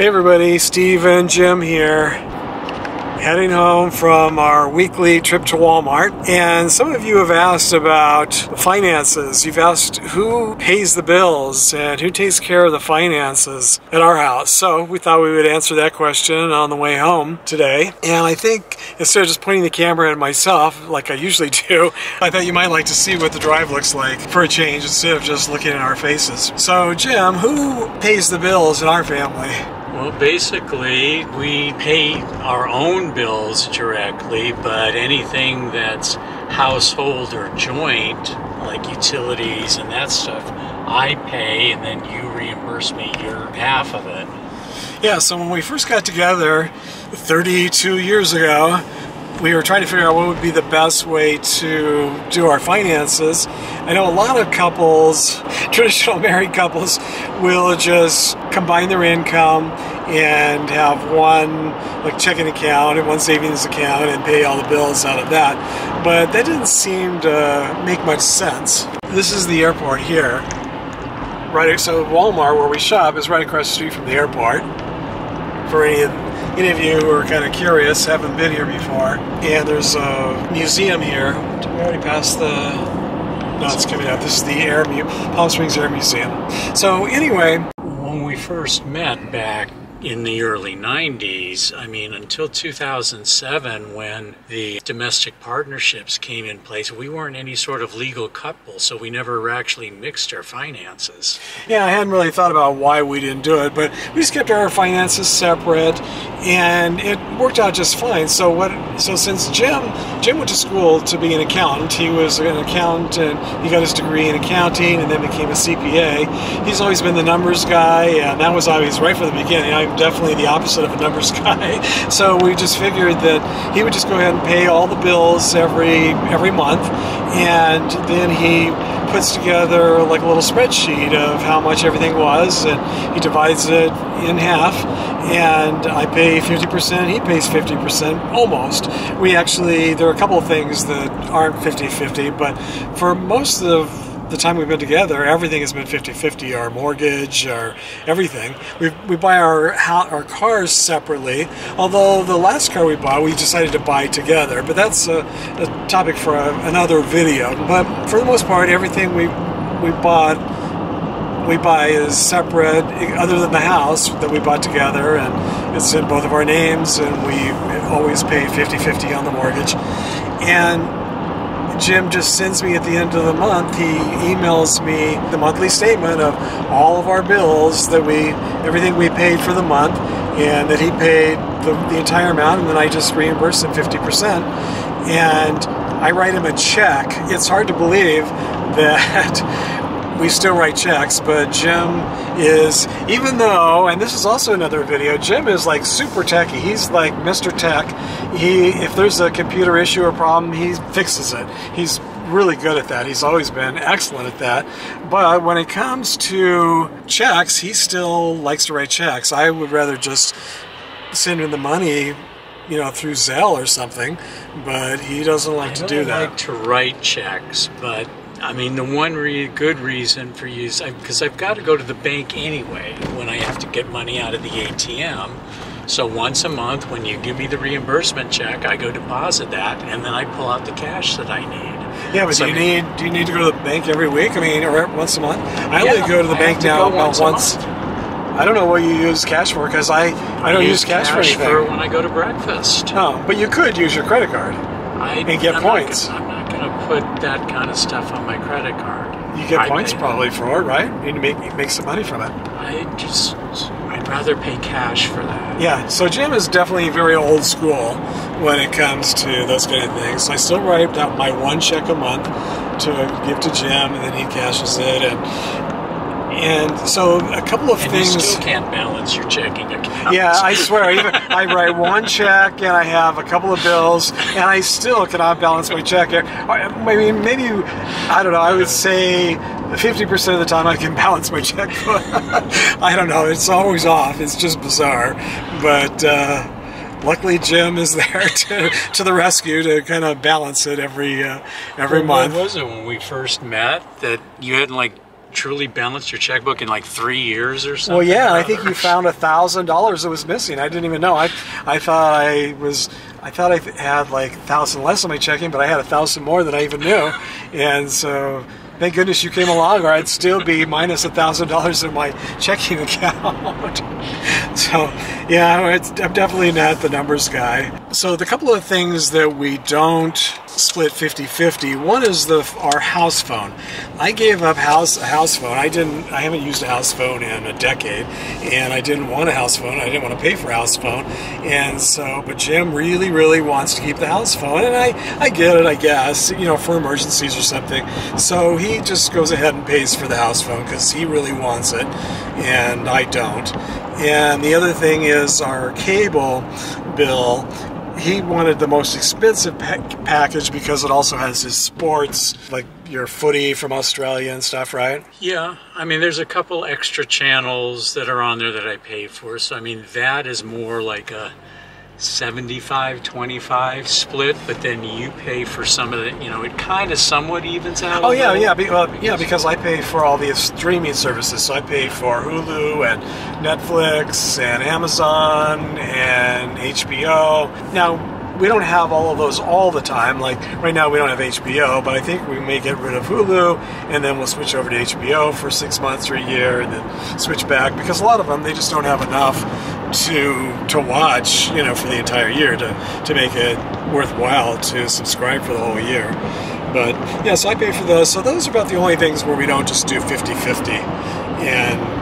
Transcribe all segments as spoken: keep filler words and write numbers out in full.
Hey everybody, Steve and Jim here, heading home from our weekly trip to Walmart. And some of you have asked about finances. You've asked who pays the bills and who takes care of the finances at our house. So we thought we would answer that question on the way home today. And I think instead of just pointing the camera at myself like I usually do, I thought you might like to see what the drive looks like for a change instead of just looking at our faces. So Jim, who pays the bills in our family? Well, basically, we pay our own bills directly, but anything that's household or joint, like utilities and that stuff, I pay, and then you reimburse me your half of it. Yeah, so when we first got together thirty-two years ago, we were trying to figure out what would be the best way to do our finances. I know a lot of couples, traditional married couples, will just combine their income and have one like checking account and one savings account and pay all the bills out of that. But that didn't seem to make much sense. This is the airport here. Right, so Walmart, where we shop, is right across the street from the airport. For any of Any of you who are kind of curious, haven't been here before, and there's a museum here. Did we already pass the... No, it's coming up. This is the Air Mu Palm Springs Air Museum. So anyway, when we first met back in the early nineties, I mean, until two thousand seven, when the domestic partnerships came in place, we weren't any sort of legal couple, so we never actually mixed our finances. Yeah, I hadn't really thought about why we didn't do it, but we just kept our finances separate, and it worked out just fine. So what? So since Jim, Jim went to school to be an accountant, he was an accountant, he got his degree in accounting, and then became a C P A. He's always been the numbers guy, and that was always right from the beginning. I definitely the opposite of a numbers guy, so we just figured that he would just go ahead and pay all the bills every every month, and then he puts together like a little spreadsheet of how much everything was, and he divides it in half, and I pay fifty percent, he pays fifty percent, almost. We actually, there are a couple of things that aren't fifty fifty, but for most of the time we've been together, everything has been fifty fifty, our mortgage, our everything. We, we buy our, our cars separately, although the last car we bought, we decided to buy together, but that's a, a topic for a, another video. But for the most part, everything we, we bought, we buy is separate, other than the house that we bought together, and it's in both of our names, and we always pay fifty fifty on the mortgage. And Jim just sends me at the end of the month, he emails me the monthly statement of all of our bills, that we, everything we paid for the month, and that he paid the, the entire amount, and then I just reimbursed him fifty percent, and I write him a check. It's hard to believe that we still write checks, but Jim is, even though, and this is also another video, Jim is like super techie. He's like Mister Tech. He, if there's a computer issue or problem, he fixes it. He's really good at that. He's always been excellent at that. But when it comes to checks, he still likes to write checks. I would rather just send him the money, you know, through Zelle or something, but he doesn't like to do that. I don't like to write checks, but I mean, the one re good reason for you is because I've got to go to the bank anyway when I have to get money out of the A T M. So once a month, when you give me the reimbursement check, I go deposit that, and then I pull out the cash that I need. Yeah, but so do you I mean, need do you need to go to the bank every week? I mean, or once a month? I yeah, only go to the I bank now about once. once. I don't know what you use cash for, because I I don't use, use cash, cash for anything. For when I go to breakfast. Oh, but you could use your credit card I, and get I'm points. Not gonna, I'm not put that kind of stuff on my credit card. You get points probably for it, right? You need to make, make some money from it. I just, I'd rather pay cash for that. Yeah, so Jim is definitely very old school when it comes to those kind of things. So I still write out my one check a month to give to Jim, and then he cashes it. And And so a couple of and things. You still can't balance your checking account. Yeah, I swear. Even I write one check and I have a couple of bills, and I still cannot balance my check. I mean, maybe I don't know. I would say fifty percent of the time I can balance my check. I don't know. It's always off. It's just bizarre, but. Uh, Luckily, Jim is there to, to the rescue to kind of balance it every uh, every well, month. What was it when we first met that you hadn't like truly balanced your checkbook in like three years or something? Well, yeah, I think you found a thousand dollars that was missing. I didn't even know. I, I thought I was, I thought I had like a thousand less on my checking, but I had a thousand more than I even knew. And so, thank goodness you came along, or I'd still be minus a thousand dollars in my checking account. So, yeah, it's, I'm definitely not the numbers guy. So, the couple of things that we don't split fifty fifty. One is the our house phone. I gave up house a house phone. I didn't I haven't used a house phone in a decade, and I didn't want a house phone. I didn't want to pay for a house phone. And so, but Jim really really wants to keep the house phone, and I I get it, I guess, you know, for emergencies or something. So he just goes ahead and pays for the house phone because he really wants it and I don't. And the other thing is our cable bill. He wanted the most expensive pack package because it also has his sports, like your footy from Australia and stuff, right? Yeah, I mean, there's a couple extra channels that are on there that I pay for. So, I mean, that is more like a seventy-five twenty-five split, but then you pay for some of the, you know, it kind of somewhat evens out. Oh, yeah, yeah, be, well, because yeah, because I pay for all the streaming services. So I pay for Hulu and Netflix and Amazon and H B O. Now, we don't have all of those all the time. Like right now we don't have H B O, but I think we may get rid of Hulu and then we'll switch over to H B O for six months or a year and then switch back, because a lot of them, they just don't have enough to to watch, you know, for the entire year to, to make it worthwhile to subscribe for the whole year. But yeah, so I pay for those. So those are about the only things where we don't just do fifty fifty. And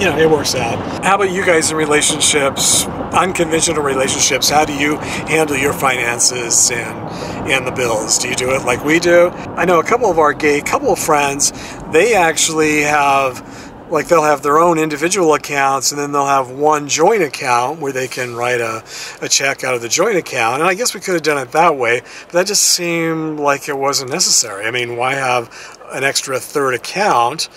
you know, it works out. How about you guys in relationships, unconventional relationships? How do you handle your finances and and the bills? Do you do it like we do? I know a couple of our gay couple of friends, they actually have, like, they'll have their own individual accounts and then they'll have one joint account where they can write a, a check out of the joint account. And I guess we could have done it that way, but that just seemed like it wasn't necessary. I mean, why have an extra third account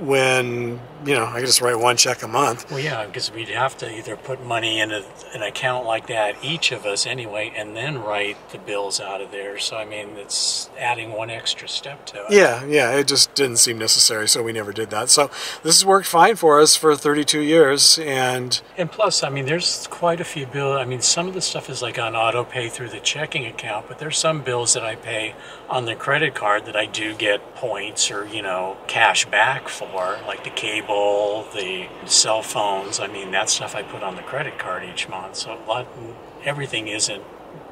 when, you know, I could just write one check a month? Well, yeah, because we'd have to either put money in a, an account like that, each of us anyway, and then write the bills out of there. So, I mean, it's adding one extra step to it. Yeah, yeah, it just didn't seem necessary, so we never did that. So this has worked fine for us for thirty-two years. And and plus, I mean, there's quite a few bills. I mean, some of the stuff is like on auto pay through the checking account, but there's some bills that I pay on the credit card that I do get points or, you know, cash back for, like the cable, the cell phones. I mean, that stuff I put on the credit card each month. So a lot, everything isn't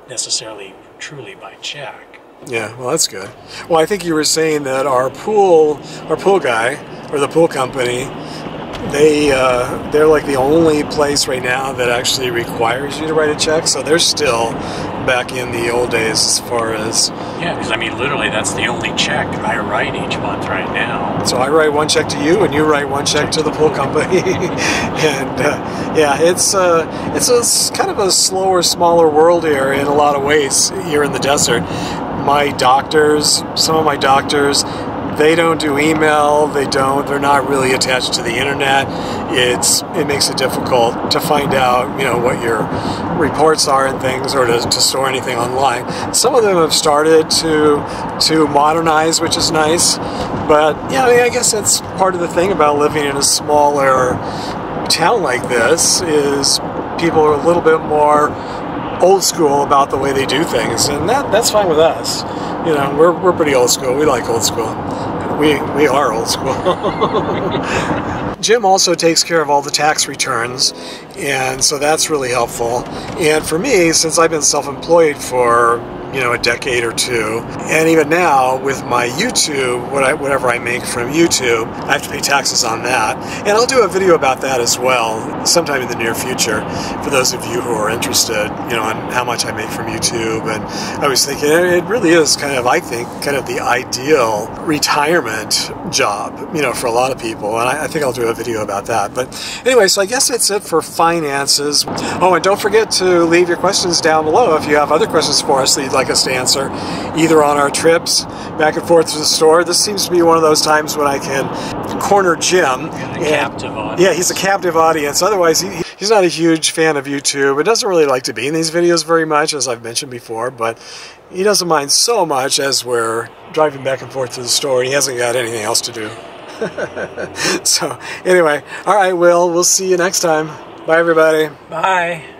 necessarily truly by check. Yeah, well, that's good. Well, I think you were saying that our pool, our pool guy, or the pool company, they uh, they're like the only place right now that actually requires you to write a check. So they're still back in the old days as far as... Yeah, because I mean, literally that's the only check I write each month right now. So I write one check to you and you write one check to the pool company. And uh, yeah, it's uh, it's a, kind of a slower, smaller world here in a lot of ways here in the desert. My doctors, some of my doctors, they don't do email, they don't, they're not really attached to the internet. It's, it makes it difficult to find out, you know, what your reports are and things, or to, to store anything online. Some of them have started to to modernize, which is nice, but yeah, I mean, I guess that's part of the thing about living in a smaller town like this, is people are a little bit more old school about the way they do things, and that that's fine with us. You know, we're, we're pretty old school. We like old school. We, we are old school. Jim also takes care of all the tax returns, and so that's really helpful. And for me, since I've been self-employed for, you know, a decade or two, and even now with my YouTube, what I, whatever I make from YouTube, I have to pay taxes on that. And I'll do a video about that as well sometime in the near future for those of you who are interested, you know, on how much I make from YouTube. And I was thinking, it really is kind of, I think, kind of the ideal retirement job, you know, for a lot of people. And I, I think I'll do a video about that. But anyway, so I guess that's it for finances. Oh, and don't forget to leave your questions down below if you have other questions for us that you'd like us to answer, either on our trips back and forth to the store. This seems to be one of those times when I can corner Jim. And a captive audience. Yeah, he's a captive audience. Otherwise, he, he's not a huge fan of YouTube. It doesn't really like to be in these videos very much, as I've mentioned before, but he doesn't mind so much as we're driving back and forth to the store. He hasn't got anything else to do. So anyway, all right, Will, we'll see you next time. Bye, everybody. Bye.